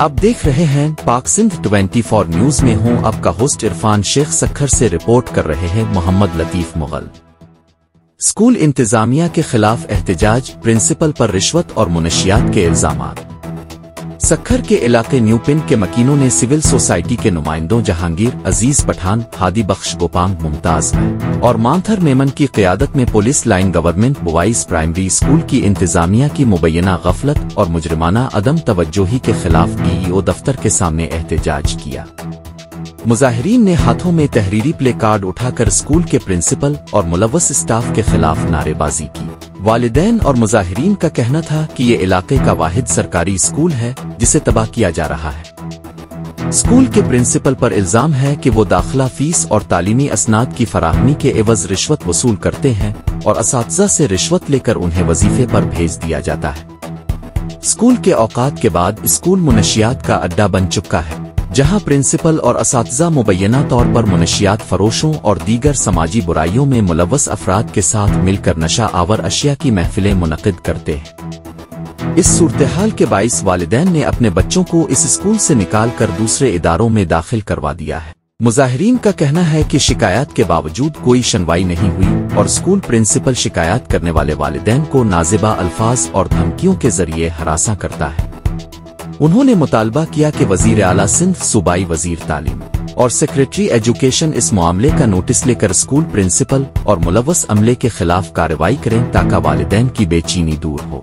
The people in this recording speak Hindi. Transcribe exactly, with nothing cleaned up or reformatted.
आप देख रहे हैं पाक सिंध चौबीस न्यूज में हूं आपका होस्ट इरफान शेख। सक्खर से रिपोर्ट कर रहे हैं मोहम्मद लतीफ। मुगल स्कूल इंतजामिया के खिलाफ एहतजाज, प्रिंसिपल पर रिश्वत और मुनशियात के इल्जाम। सक्खर के इलाके न्यू पिंड के मकीनों ने सिविल सोसाइटी के नुमाइंदों जहांगीर अजीज, पठान, हादीबख्श, गोपांग, मुमताज और मांथर मेमन की क़यादत में police line government boys primary school की इंतजामिया की मुबैना गफलत और मुजरिमाना अदम तवज्जोही के खिलाफ डी ई ओ दफ्तर के सामने एहतजाज किया। मुजाहिरीन ने हाथों में तहरीरी प्ले कार्ड उठाकर स्कूल के प्रिंसिपल और मुलव्वस स्टाफ के खिलाफ नारेबाजी की। वालिदैन और मुजाहिरीन का कहना था कि ये इलाके का वाहिद सरकारी स्कूल है जिसे तबाह किया जा रहा है। स्कूल के प्रिंसिपल पर इल्ज़ाम है कि वो दाखिला फीस और तालीमी असनाद की फराहमी के एवज रिश्वत वसूल करते हैं और असातिज़ा से रिश्वत लेकर उन्हें वजीफे पर भेज दिया जाता है। स्कूल के औकात के बाद स्कूल मुनशियात का अड्डा बन चुका है, जहां प्रिंसिपल और असातिज़ा मुबैना तौर पर मुनशियात फरोशों और दीगर समाजी बुराइयों में मुलव्वस अफराद के साथ मिलकर नशा आवर अशिया की महफिलें मुनक़िद करते हैं। इस सूरतहाल के बाइस वालिदैन ने अपने बच्चों को इस स्कूल से निकाल कर दूसरे इदारों में दाखिल करवा दिया है। मुजाहिरीन का कहना है कि शिकायत के बावजूद कोई सुनवाई नहीं हुई और स्कूल प्रिंसिपल शिकायत करने वाले वालिदैन को नाज़िबा अल्फाज और धमकियों के जरिए हरासा करता है। उन्होंने मुतालबा किया कि वजीर आला सिंध, सूबाई वजीर तालीम और सेक्रेटरी एजुकेशन इस मामले का नोटिस लेकर स्कूल प्रिंसिपल और मुलव्वस अमले के खिलाफ कार्रवाई करें ताकि वालिदैन की बेचैनी दूर हो।